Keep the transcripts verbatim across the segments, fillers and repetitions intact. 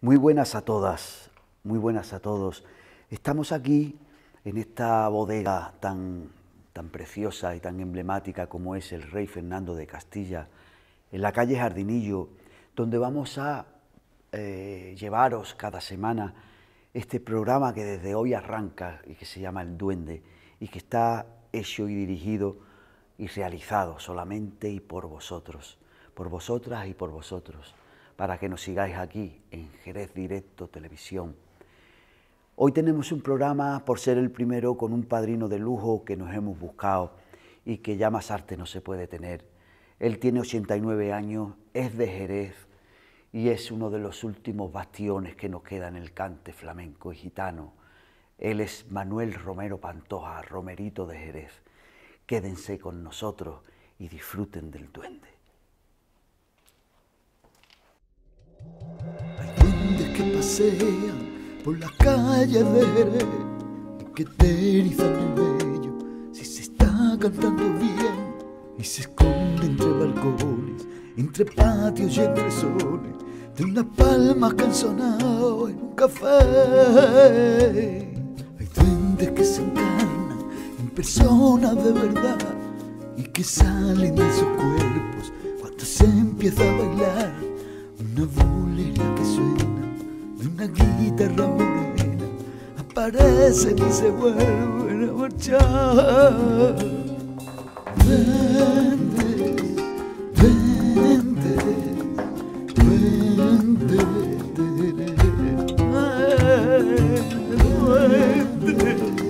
Muy buenas a todas, muy buenas a todos. Estamos aquí en esta bodega tan, tan preciosa y tan emblemática como es el Rey Fernando de Castilla, en la calle Jardinillo, donde vamos a eh, llevaros cada semana este programa que desde hoy arranca y que se llama El Duende y que está hecho y dirigido y realizado solamente y por vosotros, por vosotras y por vosotros, para que nos sigáis aquí en Jerez Directo Televisión. Hoy tenemos un programa, por ser el primero, con un padrino de lujo que nos hemos buscado y que ya más arte no se puede tener. Él tiene ochenta y nueve años, es de Jerez y es uno de los últimos bastiones que nos queda en el cante flamenco y gitano. Él es Manuel Romero Pantoja, Romerito de Jerez. Quédense con nosotros y disfruten del Duende. Pasean por las calles de Jerez y que te erizan el vello si se está cantando bien, y se esconde entre balcones, entre patios y entre soles de unas palmas que han sonado en un café. Hay duendes que se encarnan en personas de verdad y que salen de sus cuerpos cuando se empieza a bailar una bolera que suena de una guitarra morena, aparecen y se vuelven a marchar. Duendes, duendes, duendes, duendes, duendes, duendes.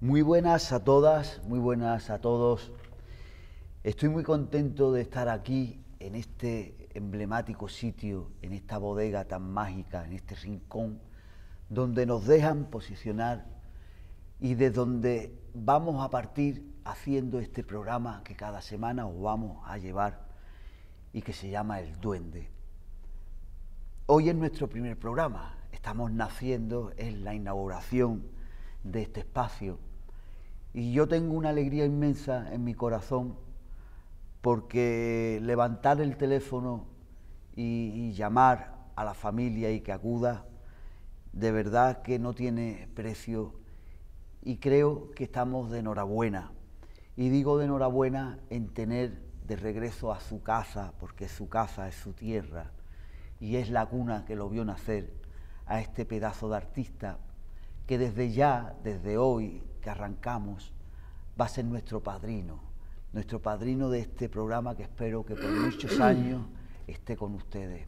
Muy buenas a todas, muy buenas a todos. Estoy muy contento de estar aquí en este emblemático sitio, en esta bodega tan mágica, en este rincón, donde nos dejan posicionar y de donde vamos a partir haciendo este programa que cada semana os vamos a llevar y que se llama El Duende. Hoy es nuestro primer programa, estamos naciendo, es la inauguración de este espacio. Y yo tengo una alegría inmensa en mi corazón porque levantar el teléfono y, y llamar a la familia y que acuda, de verdad que no tiene precio y creo que estamos de enhorabuena. Y digo de enhorabuena en tener de regreso a su casa, porque su casa es su tierra y es la cuna que lo vio nacer, a este pedazo de artista que desde ya, desde hoy, que arrancamos, va a ser nuestro padrino, nuestro padrino de este programa que espero que por muchos años esté con ustedes.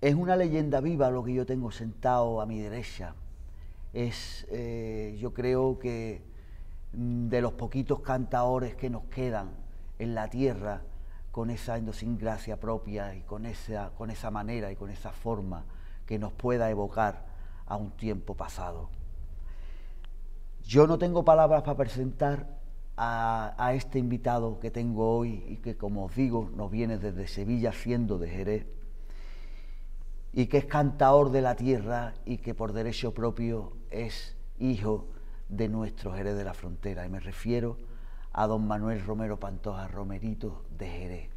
Es una leyenda viva lo que yo tengo sentado a mi derecha. Es, eh, yo creo que de los poquitos cantaores que nos quedan en la tierra, con esa idiosincrasia propia y con esa, con esa manera y con esa forma que nos pueda evocar a un tiempo pasado. Yo no tengo palabras para presentar a, a este invitado que tengo hoy y que, como os digo, nos viene desde Sevilla, siendo de Jerez, y que es cantaor de la tierra y que por derecho propio es hijo de nuestro Jerez de la Frontera. Y me refiero a don Manuel Romero Pantoja, Romerito de Jerez.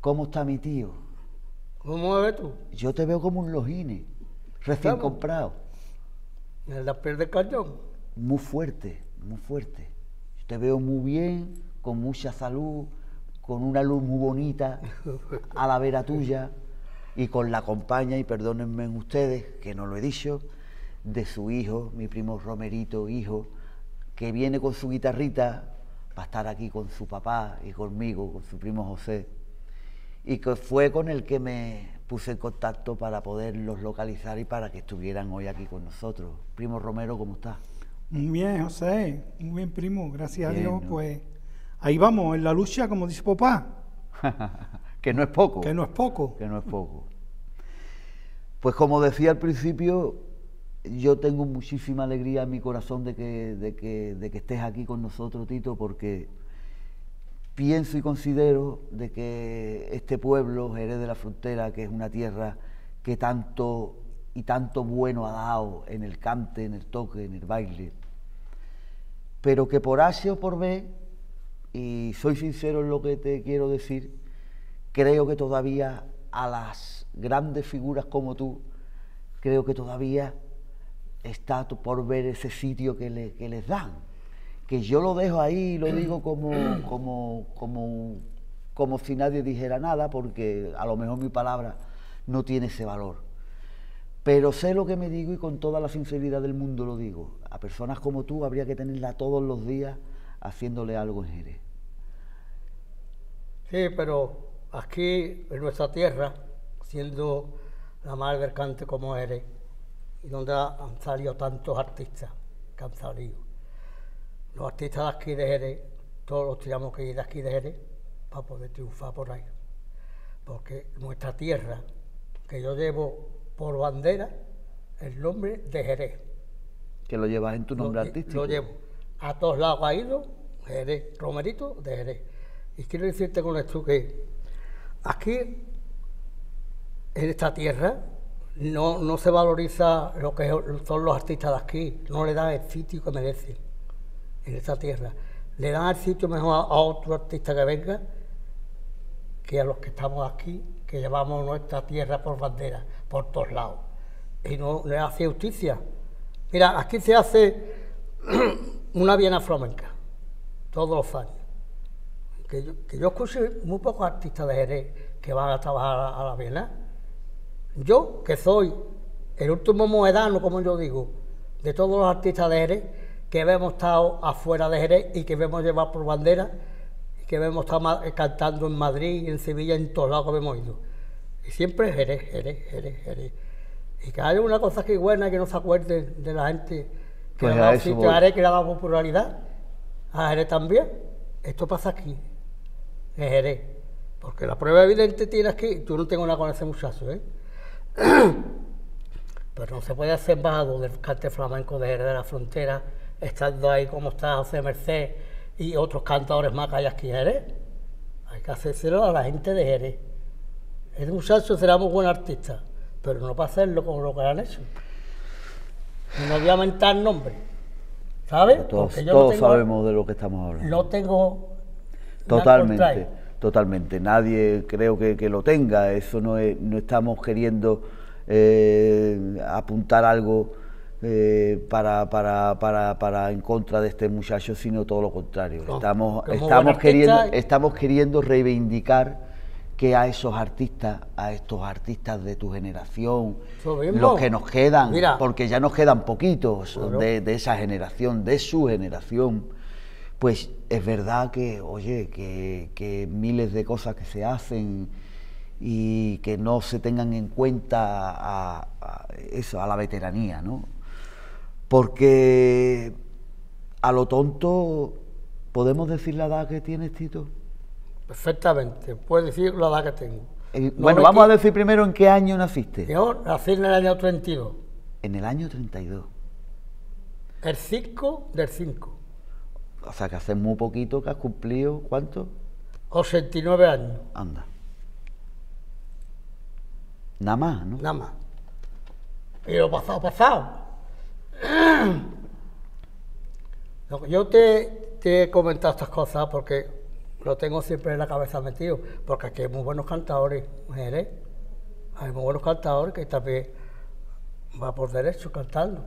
¿Cómo está mi tío? ¿Cómo eres tú? Yo te veo como un lojine, recién ¿Cómo? comprado. ¿En la piel de cañón? Muy fuerte, muy fuerte. Yo te veo muy bien, con mucha salud, con una luz muy bonita a la vera tuya y con la compañía, y perdónenme ustedes que no lo he dicho, de su hijo, mi primo Romerito, hijo, que viene con su guitarrita para estar aquí con su papá y conmigo, con su primo José, y que fue con el que me puse en contacto para poderlos localizar y para que estuvieran hoy aquí con nosotros. Primo Romero, ¿cómo estás? Muy bien, José, muy bien, primo, gracias bien, a Dios, ¿no? Pues ahí vamos, en la lucha, como dice papá. Que no es poco. Que no es poco. Que no es poco. Pues como decía al principio, yo tengo muchísima alegría en mi corazón de que, de que, de que estés aquí con nosotros, Tito, porque pienso y considero de que este pueblo, Jerez de la Frontera, que es una tierra que tanto y tanto bueno ha dado en el cante, en el toque, en el baile, pero que por A o por B, y soy sincero en lo que te quiero decir, creo que todavía a las grandes figuras como tú, creo que todavía está por ver ese sitio que, le, que les dan, que yo lo dejo ahí y lo digo como, como, como, como si nadie dijera nada, porque a lo mejor mi palabra no tiene ese valor. Pero sé lo que me digo y con toda la sinceridad del mundo lo digo. A personas como tú habría que tenerla todos los días haciéndole algo en Jerez. Sí, pero aquí en nuestra tierra, siendo la madre del cante como Jerez, y donde han salido tantos artistas que han salido. Los artistas de aquí de Jerez, todos los tenemos que ir de aquí de Jerez para poder triunfar por ahí. Porque nuestra tierra, que yo llevo por bandera el nombre de Jerez. Que lo llevas en tu nombre lo, artístico. Lo llevo. A todos lados ha ido Jerez, Romerito de Jerez. Y quiero decirte con esto que aquí, en esta tierra, no, no se valoriza lo que son los artistas de aquí, no le dan el sitio que merecen en esta tierra. Le dan el sitio mejor a, a otro artista que venga que a los que estamos aquí, que llevamos nuestra tierra por bandera, por todos lados, y no le hace justicia. Mira, aquí se hace una Viena flamenca, todos los años, que yo, que yo escuché muy pocos artistas de Jerez que van a trabajar a la, a la Viena. Yo, que soy el último moedano, como yo digo, de todos los artistas de Jerez, que hemos estado afuera de Jerez y que hemos llevado por bandera, que hemos estado cantando en Madrid, en Sevilla, en todos lados que hemos ido. Y siempre Jerez, Jerez, Jerez, Jerez. Y que haya una cosa que buena que no se acuerde de la gente que le ha dado sitio a Jerez, que le ha dado popularidad a Jerez también. Esto pasa aquí, en Jerez. Porque la prueba evidente tienes que... Yo no tengo nada con ese muchacho, ¿eh? Pero no se puede hacer embajador del cante flamenco de Jerez de la Frontera, estando ahí como está José Merced y otros cantadores más que hay aquí en Jerez. Hay que hacérselo a la gente de Jerez. El muchacho será muy buen artista, pero no para hacerlo como lo que han hecho. Y no voy a mentar nombre, ¿sabes? Todos, yo todos no tengo, sabemos de lo que estamos hablando. No tengo... Totalmente, totalmente. Nadie creo que, que lo tenga. Eso no es, no estamos queriendo eh, apuntar algo... Eh, para, para, para, para en contra de este muchacho, sino todo lo contrario. No, estamos, estamos, queriendo, estamos queriendo reivindicar que a esos artistas, a estos artistas de tu generación, los que nos quedan, mira, porque ya nos quedan poquitos de, de esa generación, de su generación, pues es verdad que, oye, que, que miles de cosas que se hacen y que no se tengan en cuenta a, a eso, a la veteranía, ¿no? Porque a lo tonto, ¿podemos decir la edad que tienes, Tito? Perfectamente, puedes decir la edad que tengo. Eh, no, bueno, vamos a decir primero en qué año naciste. Yo nací en el año treinta y dos. En el año treinta y dos. El cinco del cinco. O sea, que hace muy poquito que has cumplido, ¿cuánto? ochenta y nueve años. Anda. Nada más, ¿no? Nada más. Y lo pasado, pasado. Yo te, te he comentado estas cosas porque lo tengo siempre en la cabeza metido, porque aquí hay muy buenos cantadores, mujeres, hay muy buenos cantadores que también va por derecho cantando,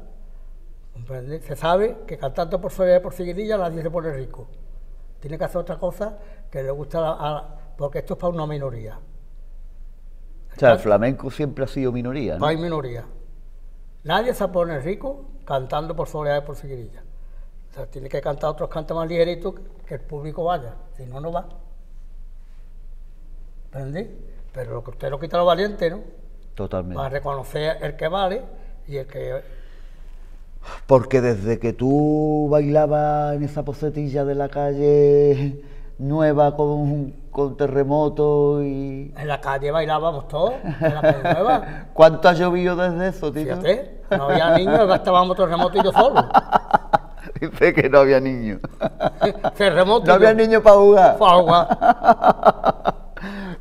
¿comprendes? Se sabe que cantando por seguidilla, por seguidilla, nadie se pone rico. Tiene que hacer otra cosa que le gusta, a, a, porque esto es para una minoría. O sea, el flamenco siempre ha sido minoría, ¿no? Hay minoría. Nadie se pone rico cantando por soledad y por seguidilla. O sea, tiene que cantar otros cantos más ligeritos que el público vaya, si no, no va. ¿Entendés? Pero lo que usted lo quita lo valiente, ¿no? Totalmente. Para reconocer el que vale y el que... Porque desde que tú bailabas en esa posetilla de la calle nueva con, con terremoto y... En la calle bailábamos todos, en la calle nueva. ¿Cuánto ha llovido desde eso, tío? Fíjate, no había niños, gastábamos terremoto y yo solo. Dice que no había niños. Terremoto. No había niños para jugar. Para jugar.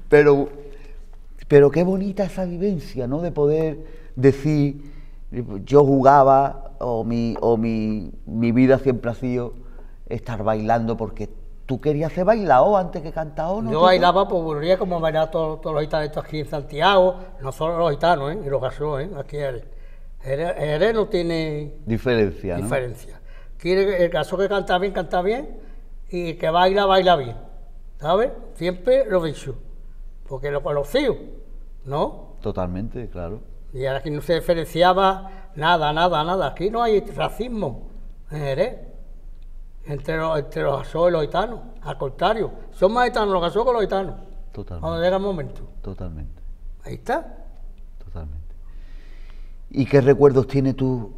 Pero, pero qué bonita esa vivencia, ¿no? De poder decir, yo jugaba, o mi, o mi, mi vida siempre ha sido estar bailando porque... ¿Tú querías ser bailado antes que cantado? ¿No? Yo bailaba por burría como bailaban todos, todos los gitanos estos aquí en Santiago, no solo los gitanos, ¿eh? Y los gaseos, ¿eh? Aquí Jerez. Jerez no tiene diferencia. diferencia. ¿No? Quiere, el gaseo que canta bien, canta bien, y el que baila, baila bien. ¿Sabes? Siempre lo he dicho, porque lo conocido, ¿no? Totalmente, claro. Y ahora aquí no se diferenciaba nada, nada, nada. Aquí no hay racismo en Jerez. Entre los, entre los gasos y los gitanos, al contrario, son más gitanos los gasos que los gitanos. Totalmente. Cuando llega el momento. Totalmente. Ahí está. Totalmente. ¿Y qué recuerdos tienes tú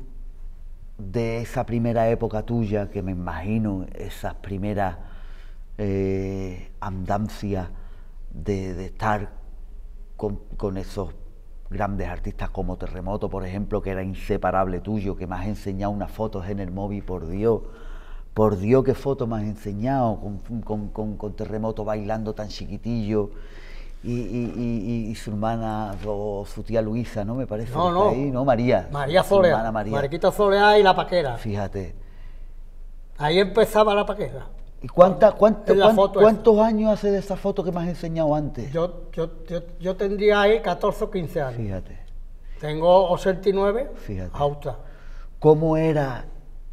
de esa primera época tuya, que me imagino esas primeras eh, andancias de, de estar con, con esos grandes artistas como Terremoto, por ejemplo, que era inseparable tuyo, que me has enseñado unas fotos en el móvil, por Dios? Por Dios, qué foto me has enseñado, con, con, con, con Terremoto bailando tan chiquitillo y, y, y, y su hermana o su tía Luisa, ¿no? Me parece no, que no. Está ahí, ¿no? María. María Solea, Mariquita Solea y La Paquera. Fíjate. Ahí empezaba La Paquera. ¿Y cuánta, cuánta, cuán, cuántos esa. años hace de esa foto que me has enseñado antes? Yo, yo, yo, yo tendría ahí catorce o quince años. Fíjate. Tengo ochenta y nueve, fíjate. Auta. ¿Cómo era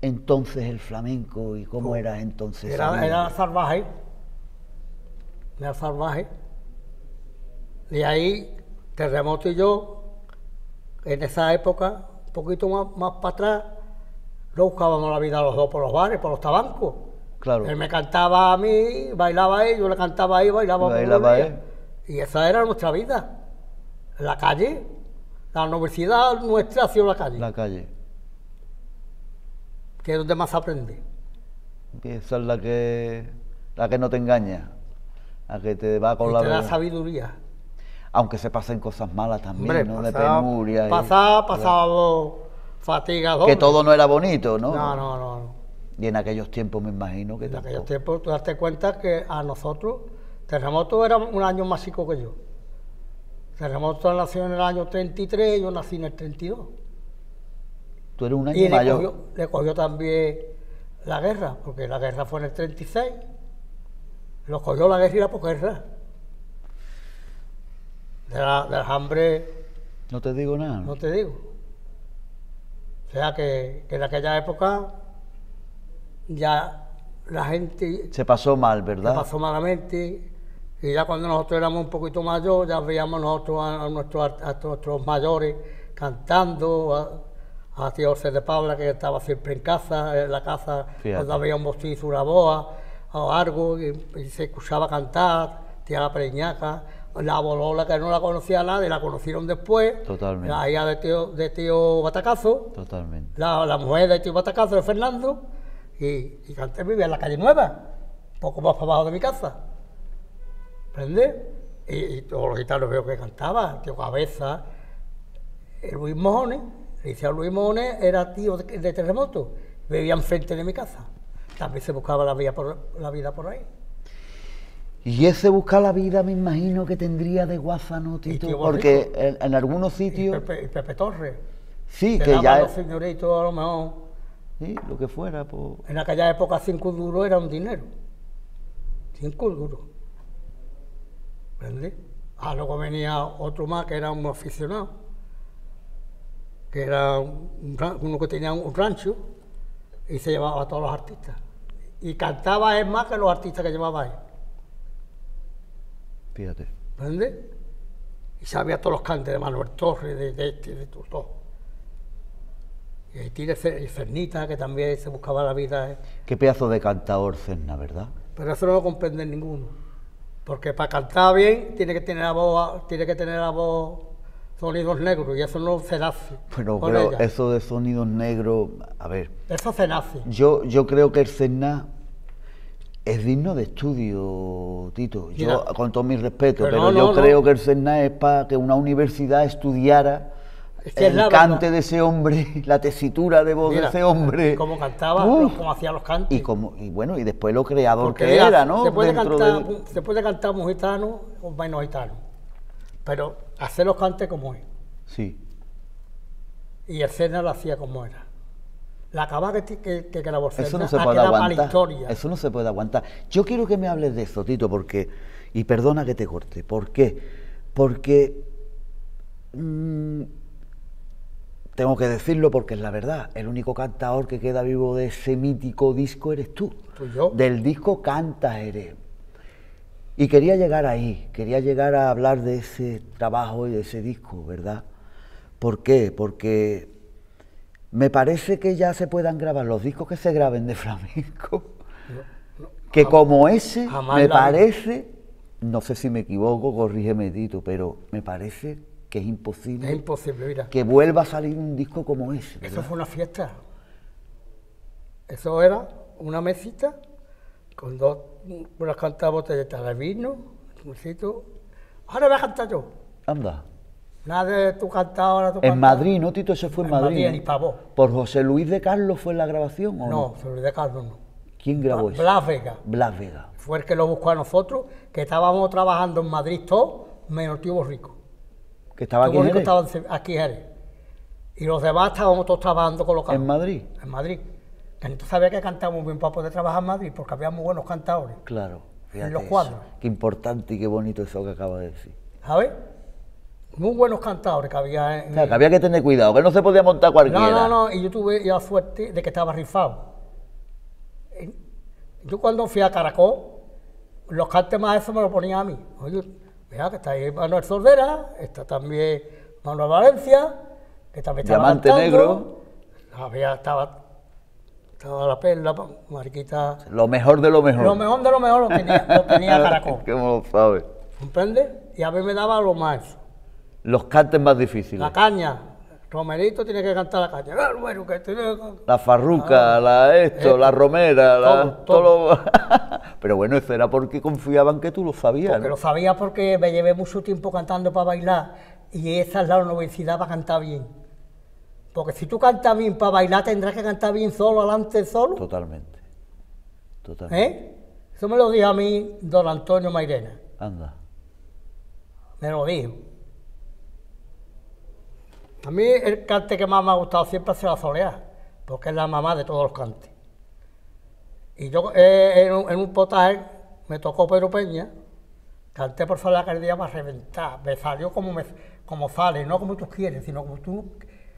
entonces el flamenco y cómo era entonces? Era, era salvaje, era salvaje. Y ahí, Terremoto y yo, en esa época, un poquito más, más para atrás, no buscábamos la vida los dos por los bares, por los tabancos. Claro. Él me cantaba a mí, bailaba a él, yo le cantaba a él, bailaba, bailaba a él. Y esa era nuestra vida, la calle, la universidad nuestra ha sido la calle. La calle. Que es donde más aprendí. Esa es la que, la que no te engaña, la que te va con y la... Te da sabiduría. Aunque se pasen cosas malas también, hombre, ¿no? Pasaba, de penuria. Pasaba, y, pasaba fatiga. Que todo no era bonito, ¿no? No, no, no, no. Y en aquellos tiempos me imagino que en tampoco. En aquellos tiempos, tú darte cuenta que a nosotros, Terremoto era un año más chico que yo. Terremoto nació en el año treinta y tres, yo nací en el treinta y dos. Tú eres un año y mayor. Le cogió, le cogió también la guerra, porque la guerra fue en el treinta y seis. Lo cogió la guerra y la posguerra. De la, de las hambres. No te digo nada. No te digo. O sea que, que en aquella época ya la gente... Se pasó mal, ¿verdad? Se pasó malamente. Y ya cuando nosotros éramos un poquito mayores, ya veíamos nosotros a, a, nuestros, a nuestros mayores cantando. A, a tío José de Paula, que estaba siempre en casa, en la casa, fíjate, cuando había un bostizo, una boa o algo, y, y se escuchaba cantar, tía la Preñaca, la Bolola, que no la conocía nadie, la conocieron después. Totalmente. La hija de tío, de tío Batacazo. Totalmente. La, la mujer de tío Batacazo, de Fernando, y, y canté, vivía en la calle Nueva, poco más para abajo de mi casa. ¿Entiendes? Y, y todos los gitanos veo que cantaba, tío Cabeza, el Luis Mojones. Liceo Luis Mones era tío de, de Terremoto, vivía enfrente de mi casa. También se buscaba la vida, por, la vida por ahí. Y ese buscar la vida me imagino que tendría de guafano, Tito, tío, porque en, en algunos sitios... Y Pepe, y Pepe Torres. Sí, que ya... Los señoritos a lo mejor... Sí, lo que fuera, pues... En aquella época cinco duros era un dinero. Cinco duros. ¿Entendés? Ah, luego venía otro más que era un aficionado, que era un, uno que tenía un rancho y se llevaba a todos los artistas. Y cantaba él más que los artistas que llevaba él. Fíjate. ¿Entiendes? Y sabía todos los cantes de Manuel Torres, de, de este, de todo. Y ahí tiene Cernita, que también se buscaba la vida. Qué pedazo de cantador Cerna, ¿verdad? Pero eso no lo comprende ninguno. Porque para cantar bien tiene que tener la voz, tiene que tener la voz... sonidos negros, y eso no se nace. Bueno, pero ella. Eso de sonidos negros, a ver... Eso se nace. Yo, yo creo que el Cerna es digno de estudio, Tito. Yo, Mira, con todo mi respeto, pero, pero no, yo no, creo no. que el Cernat es para que una universidad estudiara es que el es cante de ese hombre, la tesitura de voz Mira, de ese hombre. Como cantaba, Uf, como hacía los cantos. Y, como, y bueno, y después lo creador Porque que era, era, ¿no? Se puede, cantar, de... se puede cantar un gitano o menos gitano, pero hacer los cantes como es. Sí. Y el Cernat lo hacía como era. La acaba que, que, que grabó el Cernat. Eso no se puede aguantar. Eso no se puede aguantar. Yo quiero que me hables de eso, Tito, porque... Y perdona que te corte. ¿Por qué? Porque... Mmm, tengo que decirlo porque es la verdad. El único cantador que queda vivo de ese mítico disco eres tú. Pues yo. Del disco Canta Jerez. Y quería llegar ahí. Quería llegar a hablar de ese trabajo y de ese disco, ¿verdad? ¿Por qué? Porque... me parece que ya se puedan grabar los discos que se graben de flamenco, no, no, que jamás, como ese, me parece, vi. no sé si me equivoco, corrígeme, Tito, pero me parece que es imposible, es imposible mira. que vuelva a salir un disco como ese. ¿Verdad? Eso fue una fiesta, eso era una mesita con dos, unas cantas botelletas de vino, un sitio. Ahora voy a cantar yo. Anda. Nada de tu cantadora, tu cantadora. En Madrid, ¿no, Tito? Ese fue en, en Madrid. Madrid ¿eh? ¿Por José Luis de Carlos fue la grabación o no? No, José Luis de Carlos no. ¿Quién grabó Blas, eso? Blas Vega. Blas Vega. Fue el que lo buscó a nosotros, que estábamos trabajando en Madrid todos, menos Tío Borrico. ¿Que estaba aquí en Jerez? Estaba aquí en Jerez. Y los demás estábamos todos trabajando con los cantos. ¿En Madrid? En Madrid. Entonces sabía que cantábamos bien para poder trabajar en Madrid, porque había muy buenos cantadores. Claro. En los cuadros. Eso. Qué importante y qué bonito eso que acabas de decir. ¿Sabes? Muy buenos cantadores que había... En, o sea, que había que tener cuidado, que no se podía montar cualquiera. No, no, no, y yo tuve la suerte de que estaba rifado. Yo cuando fui a Caracol, los cantes más eso me lo ponían a mí. Oye, mira, que está ahí Manuel Sordera, está también Manuel Valencia, que también estaba Diamante cantando. Negro. Había, estaba, estaba la perla, Mariquita... Lo mejor de lo mejor. Lo mejor de lo mejor lo tenía, lo tenía Caracol. ¿Qué lo sabes? ¿Comprendes? Y a mí me daba lo más. Los cantes más difíciles. La caña. Romerito tiene que cantar la caña. La farruca, ah, la esto, esto, la romera, todo, la, todo. Todo lo... Pero bueno, eso era porque confiaban que tú lo sabías. Porque ¿no? lo sabía porque me llevé mucho tiempo cantando para bailar y esa es la novedad para cantar bien. Porque si tú cantas bien para bailar tendrás que cantar bien solo, adelante solo. Totalmente. Totalmente. ¿Eh? Eso me lo dijo a mí don Antonio Mairena. Anda. Me lo dijo. A mí el cante que más me ha gustado siempre es la Solea, porque es la mamá de todos los cantes. Y yo eh, en, un, en un potaje me tocó Pedro Peña, canté por Solea aquel día para reventar, me salió como, me, como sale, no como tú quieres, sino como tú...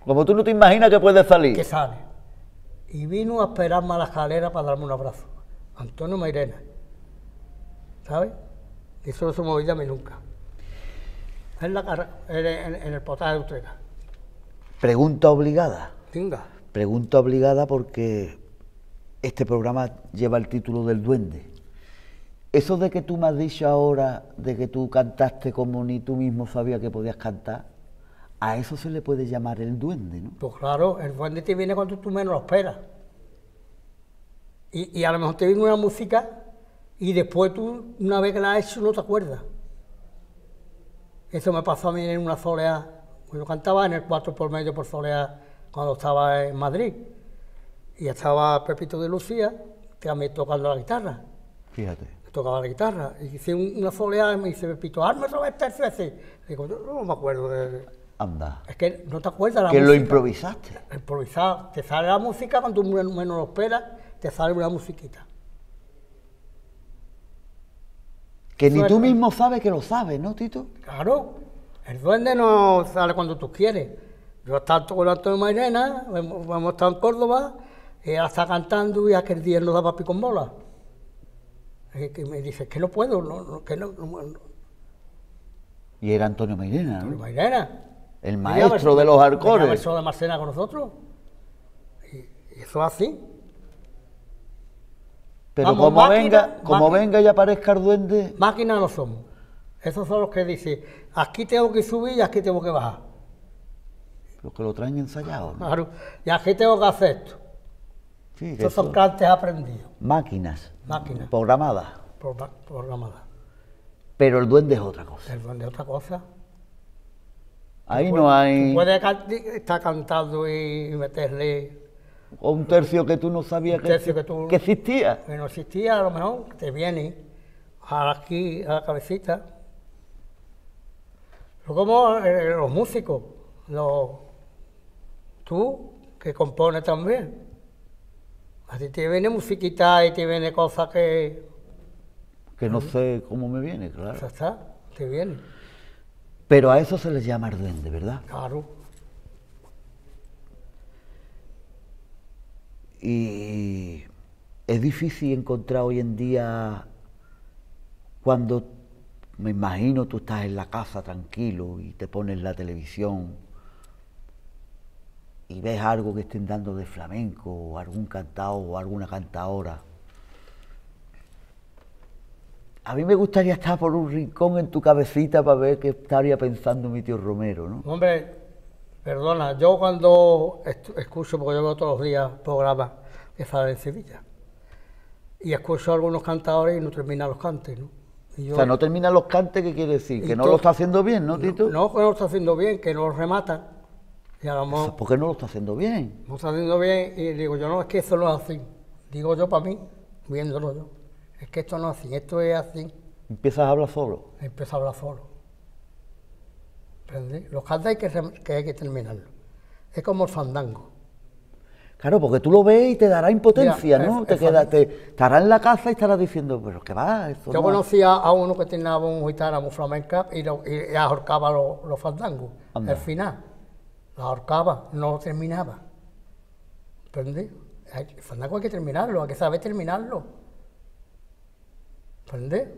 Como tú no te imaginas que puede salir. Que sale. Y vino a esperarme a la escalera para darme un abrazo. Antonio Mairena, ¿sabes? Y eso no se me olvida a mí nunca. En, la, en, en, en el potaje de Utrera. Pregunta obligada. Venga. Pregunta obligada porque este programa lleva el título del Duende. Eso de que tú me has dicho ahora, de que tú cantaste como ni tú mismo sabías que podías cantar, a eso se le puede llamar el Duende, ¿no? Pues claro, el Duende te viene cuando tú menos lo esperas. Y, y a lo mejor te viene una música y después tú, una vez que la has hecho, no te acuerdas. Eso me pasó a mí en una soleada. Yo cantaba en el cuatro por medio por Solea cuando estaba en Madrid. Y estaba Pepito de Lucía, que a mí tocando la guitarra. Fíjate. Tocaba la guitarra. Y hice una Solea y me dice Pepito, hazme otra vez tres veces. Digo, yo no me acuerdo de... Anda. Es que no te acuerdas la música. Que lo improvisaste. Improvisado. Te sale la música cuando menos lo esperas, te sale una musiquita. Que ni tú mismo sabes que lo sabes, ¿no, Tito? Claro. El Duende no sale cuando tú quieres. Yo estaba con Antonio Mairena, hemos estado en Córdoba, ella está cantando y aquel día él no daba pico con bola. Y que me dice, que no puedo, no, que no, no, no. Y era Antonio Mairena, ¿no? Antonio Mairena. El maestro de los arcores. El maestro de Marcena con nosotros. Y, y eso es así. Pero Vamos, como, máquina, venga, como venga y aparezca el Duende... Máquina no somos. Esos son los que dicen, aquí tengo que subir y aquí tengo que bajar. Los que lo traen ensayado, ¿no? Claro, y aquí tengo que hacer esto. Sí, Estos son cantes aprendidos. Máquinas. máquina. Programada. Pro, programada. Pero el duende es otra cosa. El duende es otra cosa. Ahí puedes, no hay... Tú puedes estar cantando y meterle... O un tercio que tú no sabías que, que, tú, que existía. Que no existía, a lo mejor te viene aquí a la cabecita. Pero como eh, los músicos, los, tú que compones también. A ti te viene musiquita y te viene cosas que... Que no sé cómo me viene, claro. Ya está, te viene. Pero a eso se les llama el duende, ¿verdad? Claro. Y es difícil encontrar hoy en día, cuando, me imagino, tú estás en la casa tranquilo y te pones la televisión y ves algo que estén dando de flamenco, o algún cantao o alguna cantadora. A mí me gustaría estar por un rincón en tu cabecita para ver qué estaría pensando mi tío Romero, ¿no? Hombre, perdona, yo cuando escucho, porque yo veo todos los días programas que salen en Sevilla, y escucho a algunos cantadores y no terminan los cantes, ¿no? Y yo, o sea, no terminan los cantes, ¿qué quiere decir? Que no lo está haciendo bien, ¿no, Tito? No, no, que no lo está haciendo bien, que no lo rematan. Y a lo mejor, ¿por qué no lo está haciendo bien? No lo está haciendo bien, y digo yo, no, es que eso no es así. Digo yo para mí, viéndolo yo, es que esto no es así, esto es así. Empiezas a hablar solo. Empiezas a hablar solo. Los cantos hay que, que hay que terminarlos. Es como el fandango. Claro, porque tú lo ves y te dará impotencia, ya, ¿no? Es, te, queda, te estará en la casa y estarás diciendo, pero ¿qué va? Yo no conocía a uno que tenía un guitarra muy flamenca y, lo, y ahorcaba los, los fandangos. Anda. Al final, la ahorcaba, no lo terminaba. ¿Entendés? El fandango hay que terminarlo, hay que saber terminarlo. ¿Entendés?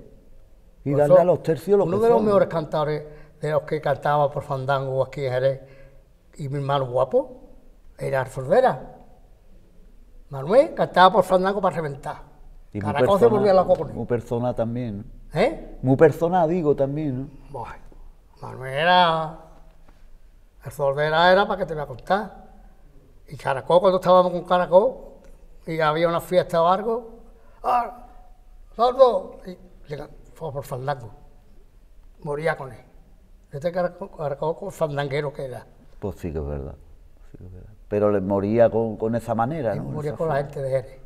Y por darle eso, a los tercios lo uno que de son, los mejores cantadores de los que cantaba por fandango aquí en Jerez, y mi hermano guapo, era Azordera. Manuel cantaba por fandango para reventar. Y Caracol persona, se volvía loco con él. Muy persona también. ¿Eh? Muy persona, digo, también, ¿no? Bueno, Manuel era... Azordera era para que te voy a contar. Y Caracol, cuando estábamos con Caracol, y había una fiesta o algo, ¡ah, sordo! Y llegaba por fandango. Moría con él. Este Caracol con fandanguero que era. Pues sí que es verdad. Sí que es verdad. Pero le moría con, con esa manera, y ¿no? Moría esa con forma. La gente de Jerez.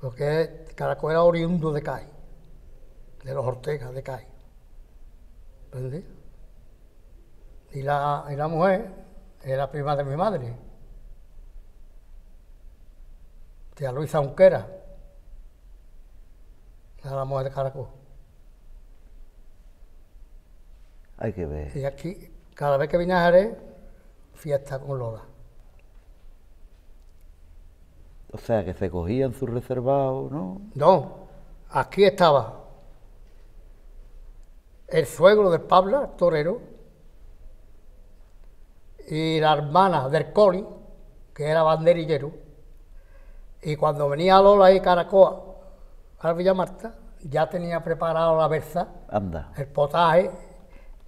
Porque Caracol era oriundo de Cádiz, de los Ortega de Cádiz. ¿Entendés? Y la, y la mujer era prima de mi madre, tía Luisa Unquera, era la mujer de Caracol. Hay que ver. Y aquí, cada vez que vine a Jerez, fiesta con Lola. O sea, que se cogían sus reservados, ¿no? No, aquí estaba el suegro del Pablo Torero y la hermana del Coli, que era banderillero. Y cuando venía Lola y Caracol al Villamarta, ya tenía preparado la berza, anda, el potaje,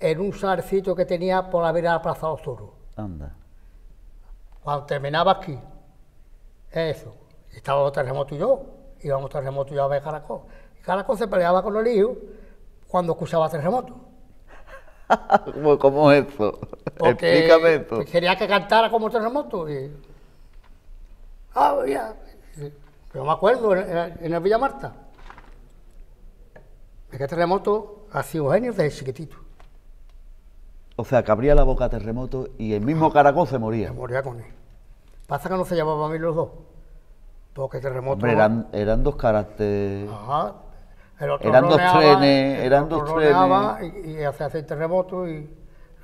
en un sarcito que tenía por la vera de la Plaza de los Toros. Anda. Cuando terminaba aquí, eso, estábamos Terremoto y yo, íbamos Terremoto y yo a ver Caracol. Y Caracol se peleaba con los hijos cuando escuchaba Terremoto. ¿Cómo, cómo es eso? Porque explícame esto. Quería que cantara como Terremoto. Y... Ah, ya. Yo me acuerdo, en, en el Villamarta. Es que Terremoto ha sido genio desde chiquitito. O sea, que abría la boca a Terremoto y el mismo Caracol se moría. Se moría con él. Pasa que no se llamaban bien los dos. Porque Terremoto... Hombre, eran, eran dos caracteres. Ajá. El otro eran dos trenes, y, eran dos trenes. Y, y hacía el Terremoto y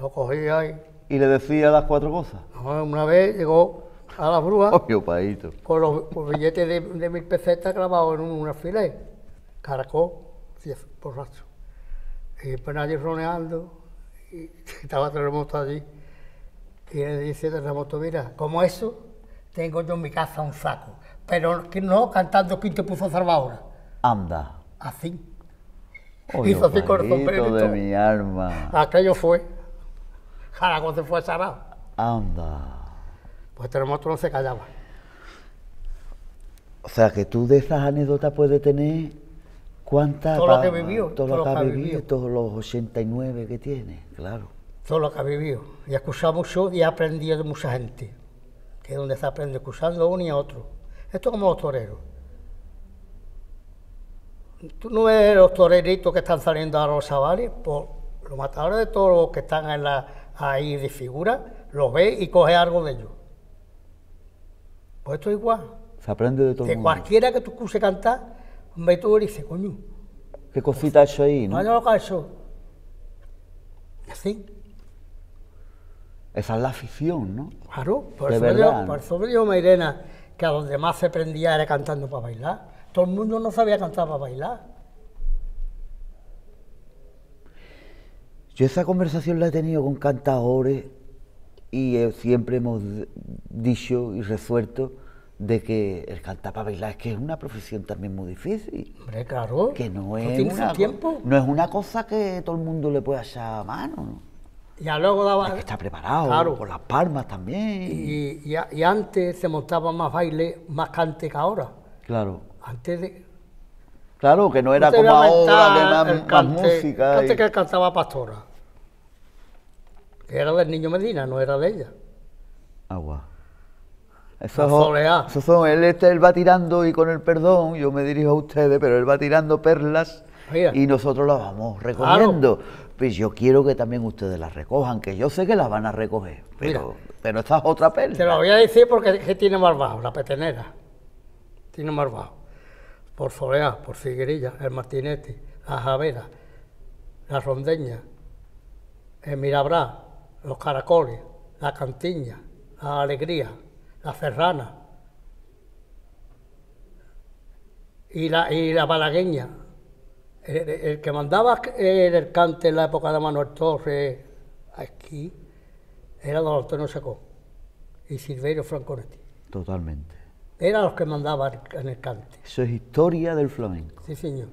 lo cogía y... Y le decía las cuatro cosas. Una vez llegó a las Brujas... Obvio, paíto. Con los con billetes de, de mil pesetas clavados en un alfiler. Caracol, borracho. Y pues allí roneando... Y estaba Terremoto allí, y le dice Terremoto, mira, como eso, tengo yo en mi casa un saco, pero que no cantando quinto puso salvadora. Anda. Así. Oye, hizo así con el sombrero de mi alma. Aquello fue. Caracol se fue salado. Anda. Pues Terremoto no se callaba. O sea, que tú de esas anécdotas puedes tener cuántas... Todo lo que vivió. Todo, todo lo que ha vivido, vivido, todos los ochenta y nueve que tiene, claro. Todo lo que ha vivido. Y ha escuchado mucho y ha aprendido de mucha gente. Que es donde se aprende, escuchando a uno y a otro. Esto como los toreros. Tú no ves los toreritos que están saliendo ahora los chavales, por los matadores de todos los que están en la, ahí de figura, los ves y coges algo de ellos. Pues esto es igual. Se aprende de todo el mundo. Cualquiera que tú escuches cantar, ve tú y dices, coño. ¿Qué cosita ha hecho ahí, no? No, lo que ha hecho. Así. Esa es la afición, ¿no? Claro, por eso me dijo Mairena que a donde más se prendía era cantando para bailar. Todo el mundo no sabía cantar para bailar. Yo esa conversación la he tenido con cantadores y siempre hemos dicho y resuelto de que el cantar para bailar es que es una profesión también muy difícil. Hombre, claro. Que no es, no una, tiempo. No es una cosa que todo el mundo le pueda echar a mano, ¿no? Ya luego daba... Hay que estar preparado, claro. Por las palmas también. Y, y, y antes se montaba más baile, más cante que ahora. Claro. Antes de... Claro, que no era como ahora, que más, más música. Antes y... que él cantaba Pastora. Que era del Niño Medina, no era de ella. Agua. Eso es, eso son, él, este, él va tirando y con el perdón, yo me dirijo a ustedes, pero él va tirando perlas. Mira. Y nosotros las vamos recogiendo. Claro. Pues yo quiero que también ustedes las recojan, que yo sé que las van a recoger, pero, pero esta es otra perla. Te lo voy a decir porque es que tiene más bajo, la petenera, tiene más bajo, por Solea, por Figuerilla, el Martinete, la Javera, la Rondeña, el Mirabrá, los Caracoles, la Cantiña, la Alegría, la Serrana y la, y la Balagueña. El, el que mandaba el, el cante en la época de Manuel Torres aquí era don Antonio Chacón y Silverio Franconetti. Totalmente. Eran los que mandaban en el cante. Eso es historia del flamenco. Sí, señor.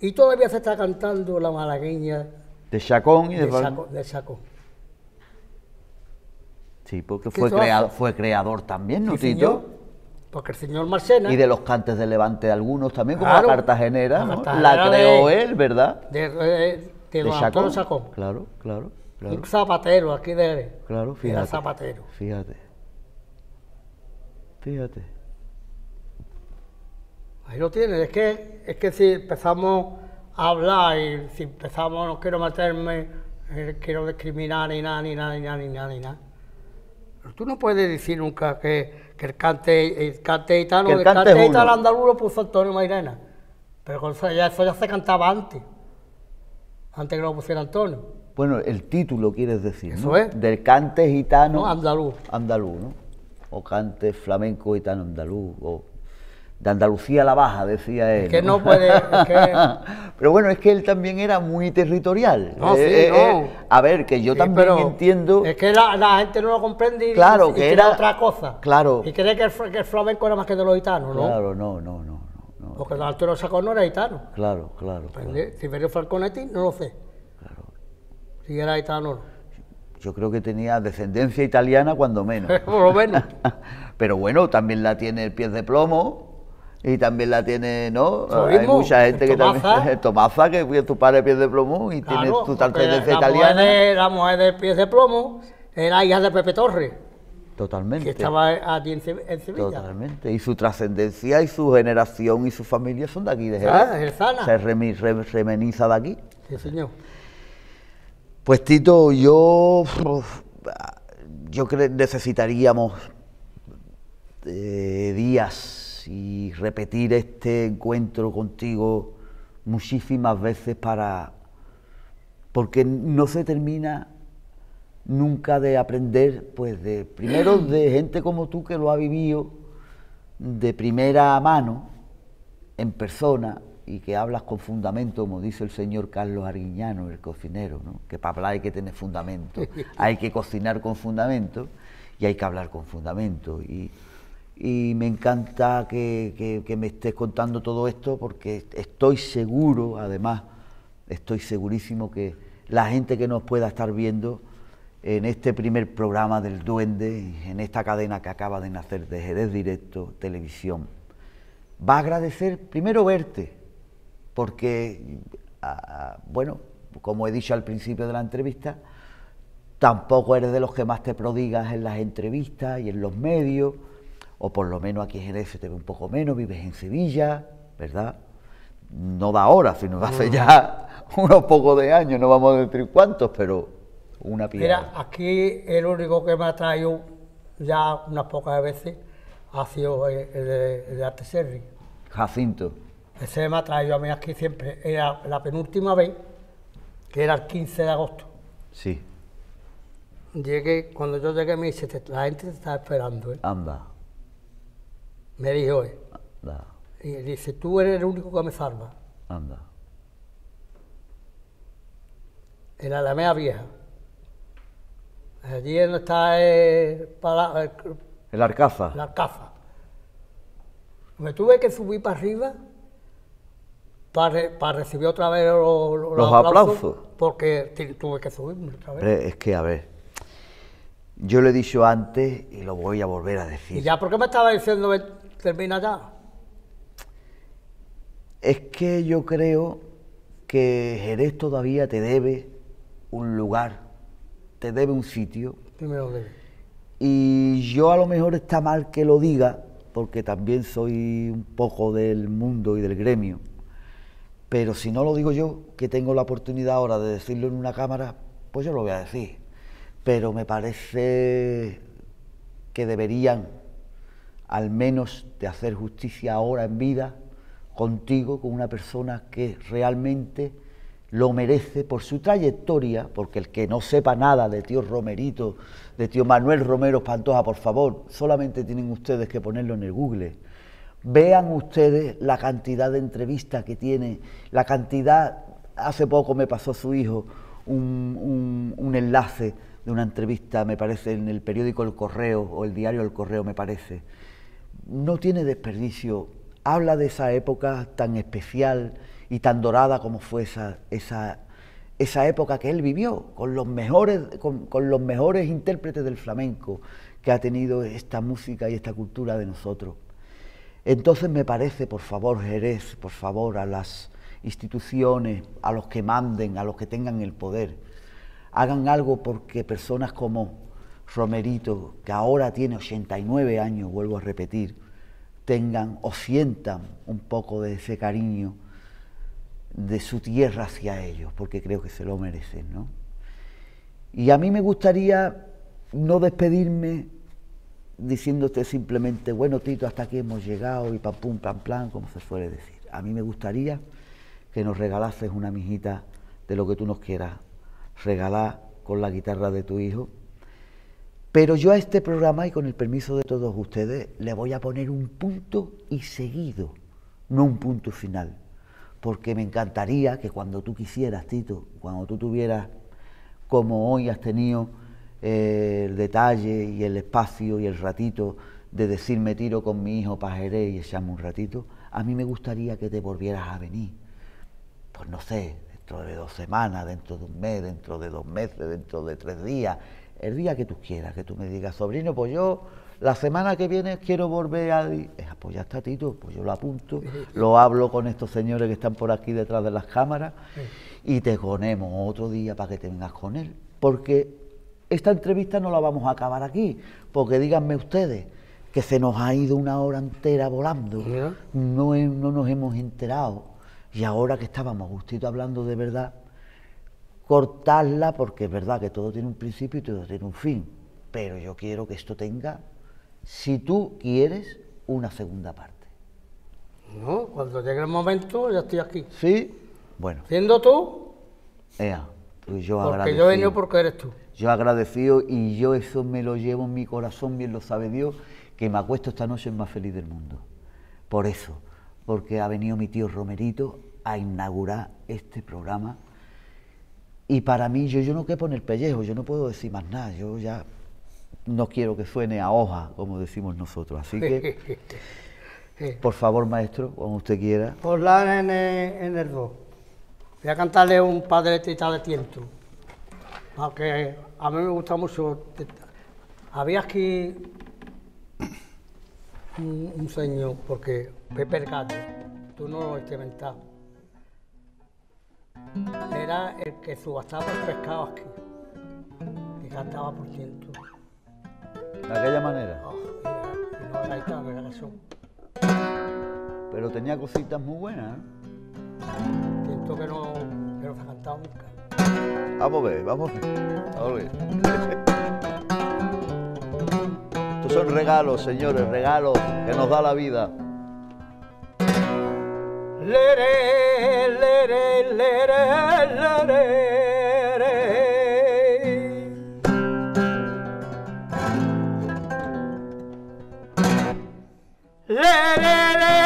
Y todavía se está cantando la malagueña... De Chacón y de... De Chacón. De Chacón. Sí, porque fue, creado, fue creador también, ¿no, sí, Tito? Señor. Porque el señor Mairena... Y de los cantes de Levante de algunos también, como claro, la Cartagenera, la, ¿no? Cartagenera la creó de, él, ¿verdad? De, de, de, de Chacón. Chacón. Claro, claro, claro. Un zapatero aquí de él. Claro, fíjate. Era zapatero. Fíjate. Fíjate. Ahí lo tienen. Es que, es que si empezamos a hablar y si empezamos, no quiero meterme, eh, quiero discriminar ni nada, ni nada, ni nada, ni nada, ni nada. Tú no puedes decir nunca que, que el cante el cante italo, el cante, el cante italo andaluz lo puso Antonio Mairena. Pero con eso, ya, eso ya se cantaba antes, antes que lo pusiera Antonio. Bueno, el título quieres decir, eso, ¿no? Es. Del cante gitano no, andaluz. Andaluz, ¿no? O cante flamenco gitano andaluz, o de Andalucía la Baja, decía él. Es que no, no puede... Es que... Pero bueno, es que él también era muy territorial. No, eh, sí, no. Eh, a ver, que yo sí, también entiendo... Es que la, la gente no lo comprende y, claro, y, que, y que era otra cosa. Claro. Y cree que el, que el flamenco era más que de los gitanos, ¿no? Claro, no, no, no. no Porque don Antonio Chacón no era gitano. Claro, claro. Pero claro. Silverio Franconetti no lo sé. Claro. Si era gitano o no. Yo creo que tenía descendencia italiana cuando menos. Por lo menos. Pero bueno, también la tiene el Pies de Plomo. Y también la tiene, ¿no? Hay mismo, mucha gente que Tomaza, también... Tomaza, que fue tu padre Pies de Plomo y claro, tiene tu trascendencia italiana. Mujer de, la mujer de Pies de Plomo era hija de Pepe Torres. Totalmente. Que estaba aquí en, en Sevilla. Totalmente. Y su trascendencia y su generación y su familia son de aquí, de Jerez. Ah, Jerezana. Se remi, re, remeniza de aquí. Sí, señor. Pues, Tito, yo... Yo creo que necesitaríamos eh, días... y repetir este encuentro contigo muchísimas veces para... porque no se termina nunca de aprender, pues de primero de gente como tú que lo ha vivido de primera mano, en persona, y que hablas con fundamento, como dice el señor Carlos Arguiñano, el cocinero, ¿no? Que para hablar hay que tener fundamento, hay que cocinar con fundamento y hay que hablar con fundamento. Y, Y me encanta que, que, que me estés contando todo esto porque estoy seguro, además, estoy segurísimo que la gente que nos pueda estar viendo en este primer programa del Duende, en esta cadena que acaba de nacer de Jerez Directo Televisión, va a agradecer primero verte, porque, a, a, bueno, como he dicho al principio de la entrevista, tampoco eres de los que más te prodigas en las entrevistas y en los medios, o por lo menos aquí en Jerez se te ve un poco menos, vives en Sevilla, ¿verdad? No da ahora, sino de hace ya unos pocos de años, no vamos a decir cuántos, pero una piedra. Mira, aquí el único que me ha traído ya unas pocas veces ha sido el, el, el de Arteserri. Jacinto. Ese me ha traído a mí aquí siempre. Era la penúltima vez, que era el quince de agosto. Sí. Llegué, cuando yo llegué me dice, la gente te está esperando, ¿eh? Anda. Me dijo, ¿eh? Anda. Y dice, tú eres el único que me salva. Anda. En la Alameda Vieja. Allí donde está el... Para, el, el Arcaza. El Arcaza. Me tuve que subir para arriba para, para recibir otra vez los, los, los aplausos, aplausos. Porque tuve que subirme otra vez. Pero es que, a ver, yo lo he dicho antes y lo voy a volver a decir. ¿Y ya por qué me estaba diciendo que termina ya? Es que yo creo que Jerez todavía te debe un lugar, te debe un sitio. Primero debe. Y yo a lo mejor está mal que lo diga, porque también soy un poco del mundo y del gremio, pero si no lo digo yo, que tengo la oportunidad ahora de decirlo en una cámara, pues yo lo voy a decir. Pero me parece que deberían, al menos, de hacer justicia ahora en vida, contigo, con una persona que realmente lo merece por su trayectoria, porque el que no sepa nada de tío Romerito, de tío Manuel Romero Pantoja, por favor, solamente tienen ustedes que ponerlo en el Google. Vean ustedes la cantidad de entrevistas que tiene, la cantidad, hace poco me pasó su hijo un, un, un enlace de una entrevista, me parece, en el periódico El Correo, o el diario El Correo, me parece. No tiene desperdicio, habla de esa época tan especial y tan dorada como fue esa, esa, esa época que él vivió, con los mejores, con, con los mejores intérpretes del flamenco que ha tenido esta música y esta cultura de nosotros. Entonces me parece, por favor, Jerez, por favor, a las instituciones, a los que manden, a los que tengan el poder, hagan algo porque personas como Romerito, que ahora tiene ochenta y nueve años, vuelvo a repetir, tengan o sientan un poco de ese cariño de su tierra hacia ellos, porque creo que se lo merecen, ¿no? Y a mí me gustaría no despedirme diciéndote simplemente, bueno, Tito, hasta aquí hemos llegado y pam, pum, pam, plan, como se suele decir. A mí me gustaría que nos regalases una mijita de lo que tú nos quieras regalar con la guitarra de tu hijo. Pero yo a este programa, y con el permiso de todos ustedes, le voy a poner un punto y seguido, no un punto final. Porque me encantaría que cuando tú quisieras, Tito, cuando tú tuvieras, como hoy has tenido eh, el detalle y el espacio y el ratito de decirme tiro con mi hijo para Jerez y echamos un ratito, a mí me gustaría que te volvieras a venir. Pues no sé, dentro de dos semanas, dentro de un mes, dentro de dos meses, dentro de tres días, el día que tú quieras, que tú me digas, sobrino, pues yo... la semana que viene quiero volver a... pues ya está, Tito, pues yo lo apunto, lo hablo con estos señores que están por aquí detrás de las cámaras y te ponemos otro día para que te vengas con él. Porque esta entrevista no la vamos a acabar aquí, porque díganme ustedes que se nos ha ido una hora entera volando, no, he, no nos hemos enterado. Y ahora que estábamos justito hablando de verdad, cortarla, porque es verdad que todo tiene un principio y todo tiene un fin, pero yo quiero que esto tenga... si tú quieres, una segunda parte. No, cuando llegue el momento ya estoy aquí. Sí, bueno. Siendo tú, Ea, pues yo porque agradecido. Yo he venido porque eres tú. Yo agradecido y yo eso me lo llevo en mi corazón, bien lo sabe Dios, que me acuesto esta noche el más feliz del mundo. Por eso, porque ha venido mi tío Romerito a inaugurar este programa y para mí, yo, yo no quepo en el pellejo, yo no puedo decir más nada, yo ya... no quiero que suene a hoja, como decimos nosotros. Así que, por favor, maestro, como usted quiera. Por la en el dos. Voy a cantarle un padretita de tiento. Aunque a mí me gusta mucho. Había aquí un, un señor, porque fue percato, tú no lo experimentabas. Era el que subastaba el pescado aquí y gastaba por ciento. ¿De aquella manera? Oh, y no era gaitado, era eso. Pero tenía cositas muy buenas, ¿eh? Siento que no, que no se ha cantado nunca. Vamos a ver, vamos a ver. Vamos a ver. Estos son regalos, señores, regalos que nos da la vida. Lere, lere, lere, lere. Lere.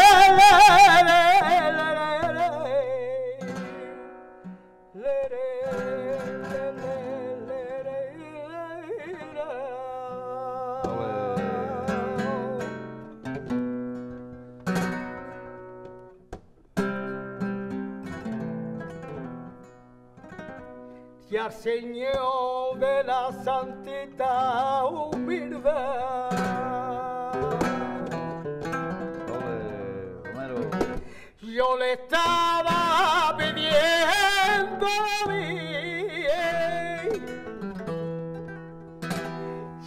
Señor de la santidad humilde. Ole, Romero. Yo le estaba pidiendo bien.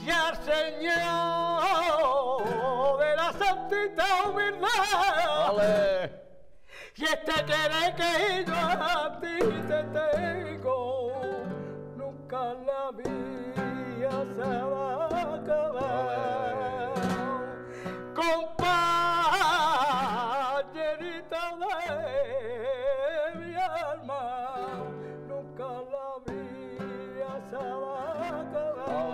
Ya Señor de la santidad humilde. Ole. Y este querer que yo a ti te tengo. La vida se va a acabar, compañerita de mi alma, nunca la vida se va a acabar.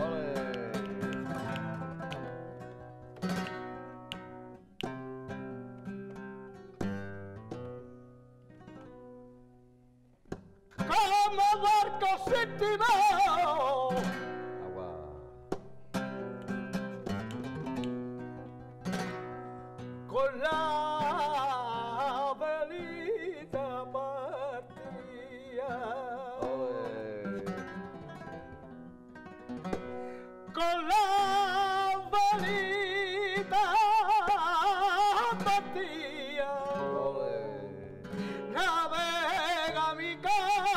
Olé, olé. Como barco sin timón, agua. Con la velita partida. Olé. Con la velita partida. Olé. Navega mi casa.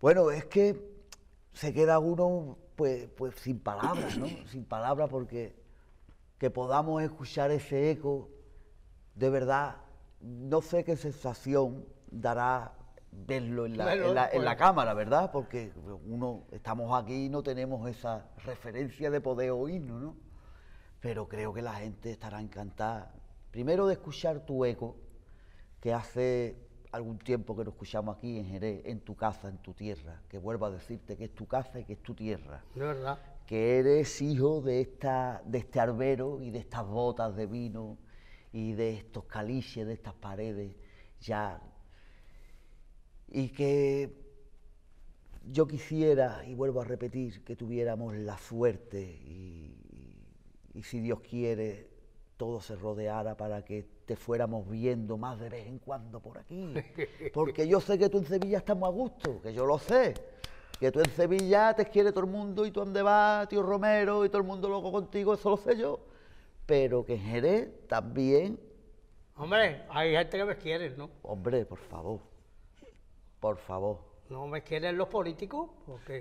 Bueno, es que se queda uno pues, pues sin palabras, ¿no? Sin palabras porque que podamos escuchar ese eco, de verdad, no sé qué sensación dará verlo en la, bueno, en la, en la bueno. cámara, ¿verdad? Porque uno, estamos aquí y no tenemos esa referencia de poder oírnos, ¿no? Pero creo que la gente estará encantada, primero de escuchar tu eco, que hace algún tiempo que lo escuchamos aquí en Jerez, en tu casa, en tu tierra, que vuelvo a decirte que es tu casa y que es tu tierra. De verdad. Que eres hijo de, esta, de este arbero y de estas botas de vino y de estos caliches, de estas paredes, ya. Y que yo quisiera, y vuelvo a repetir, que tuviéramos la suerte y, y si Dios quiere, todo se rodeara para que te fuéramos viendo más de vez en cuando por aquí, porque yo sé que tú en Sevilla estamos a gusto, que yo lo sé, que tú en Sevilla te quiere todo el mundo y tú donde vas, tío Romero, y todo el mundo loco contigo, eso lo sé yo, pero que en Jerez también... Hombre, hay gente que me quiere, ¿no? Hombre, por favor, Por favor. ¿No me quieren los políticos?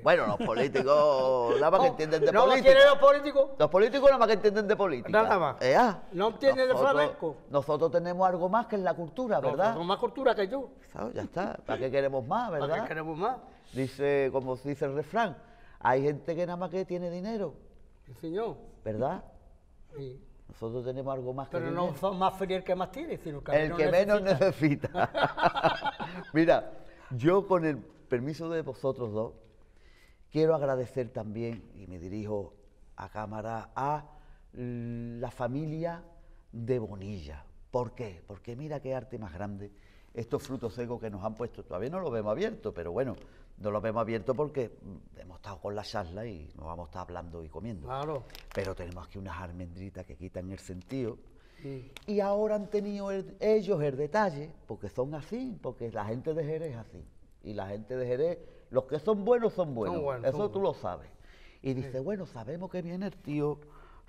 Bueno, los políticos nada más que entienden de política. ¿No me quieren los políticos? Los políticos nada más que entienden de política. Nada más. Eh, ah, ¿no entienden de flamenco? Nosotros tenemos algo más que es la cultura, ¿verdad? Nosotros más cultura que yo. Ya está, ¿para qué queremos más, verdad? ¿Para qué queremos más? Dice, como dice el refrán, hay gente que nada más que tiene dinero. Sí, señor. ¿Verdad? Sí. Nosotros tenemos algo más que dinero. Pero no son más fríos el que más tiene, sino el que menos necesita. El que menos necesita. Mira, yo con el permiso de vosotros dos, quiero agradecer también, y me dirijo a cámara, a la familia de Bonilla. ¿Por qué? Porque mira qué arte más grande estos frutos secos que nos han puesto. Todavía no los vemos abiertos, pero bueno, no los vemos abiertos porque hemos estado con la charla y nos vamos a estar hablando y comiendo. Claro. Pero tenemos aquí unas almendritas que quitan el sentido. Sí. Y ahora han tenido el, ellos el detalle, porque son así, porque la gente de Jerez es así. Y la gente de Jerez, los que son buenos, son buenos. Son buenos, eso son tú buenos. Lo sabes. Y dice, sí, bueno, sabemos que viene el tío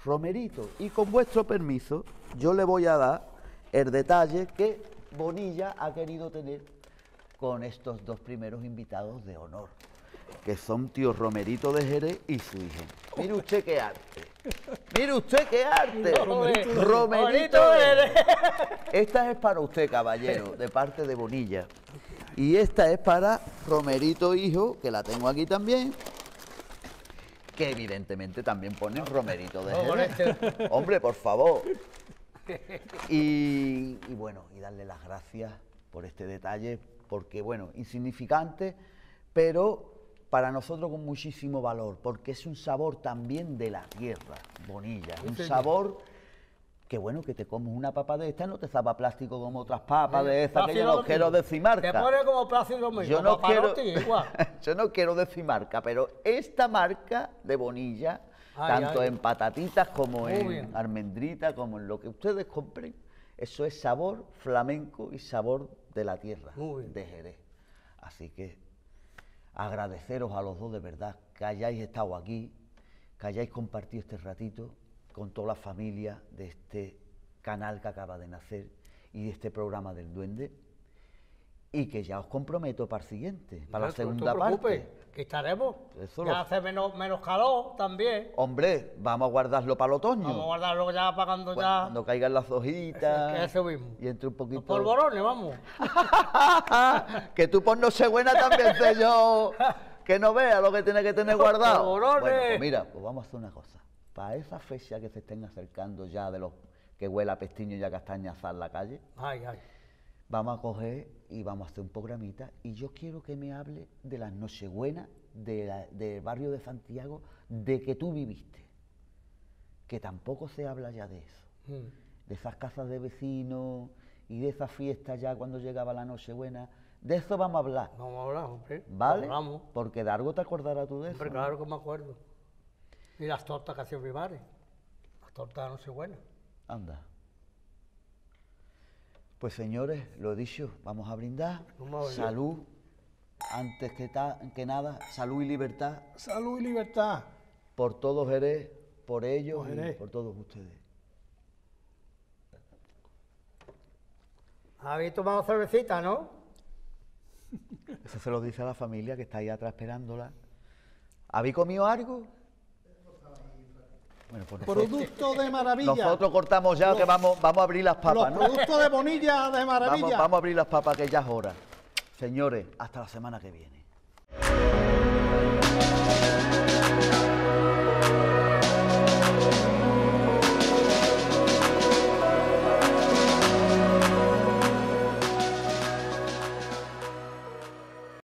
Romerito. Y con vuestro permiso, yo le voy a dar el detalle que Bonilla ha querido tener con estos dos primeros invitados de honor, que son tío Romerito de Jerez y su hijo. Mire usted qué arte. Mire usted qué arte. No, Romerito, Romerito de Jerez. Esta es para usted, caballero, de parte de Bonilla. Y esta es para Romerito hijo, que la tengo aquí también, que evidentemente también pone un Romerito de Jerez. Hombre, por favor. Y, y bueno, y darle las gracias por este detalle, porque bueno, insignificante, pero para nosotros con muchísimo valor, porque es un sabor también de la tierra, Bonilla, un sabor... Que bueno, que te comes una papa de esta, no te zapa plástico como otras papas sí, de estas que yo no de quiero decir marca. Te pone como plástico mío, yo no quiero, igual. Yo no quiero decir marca, pero esta marca de Bonilla, ay, tanto ay, en patatitas como muy en bien, almendrita, como en lo que ustedes compren, eso es sabor flamenco y sabor de la tierra, de Jerez. Así que agradeceros a los dos de verdad que hayáis estado aquí, que hayáis compartido este ratito con toda la familia de este canal que acaba de nacer y de este programa del Duende, y que ya os comprometo para el siguiente, para no, la segunda no te preocupes, parte. Que estaremos. Eso ya lo... hace menos, menos calor también. Hombre, vamos a guardarlo para el otoño. Vamos a guardarlo ya pagando bueno, ya. Cuando caigan las hojitas. Eso, eso mismo. Y entre un poquito. Los polvorones, vamos. Que tú por no ser buena también sé yo. Que no vea lo que tiene que tener los guardado. Polvorones. Bueno, pues mira, pues vamos a hacer una cosa. Para esa fecha que se estén acercando ya de los que huela a pestiño y a castaña azar en la calle, ay, ay, vamos a coger y vamos a hacer un programita, y yo quiero que me hable de las nochebuenas de del barrio de Santiago, de que tú viviste, que tampoco se habla ya de eso, mm, de esas casas de vecinos y de esas fiestas ya cuando llegaba la nochebuena. De eso vamos a hablar. Vamos a hablar, hombre. ¿Vale? Hablamos. Porque de algo te acordarás tú de eso. Pero claro que me acuerdo. Y las tortas que hacían mi madre, las tortas no se buenas. Anda. Pues señores, lo he dicho, vamos a brindar. Vamos a salud, antes que, que nada, salud y libertad. Salud y libertad. Por todos Jerez, por ellos por Jerez. Y por todos ustedes. Habéis tomado cervecita, ¿no? Eso se lo dice a la familia que está ahí atrás esperándola. ¿Habéis comido algo? Bueno, pues productos de maravilla. Nosotros cortamos ya los, que vamos, vamos a abrir las papas, los ¿no? Productos de Bonilla de maravilla. Vamos, vamos a abrir las papas que ya es hora. Señores, hasta la semana que viene.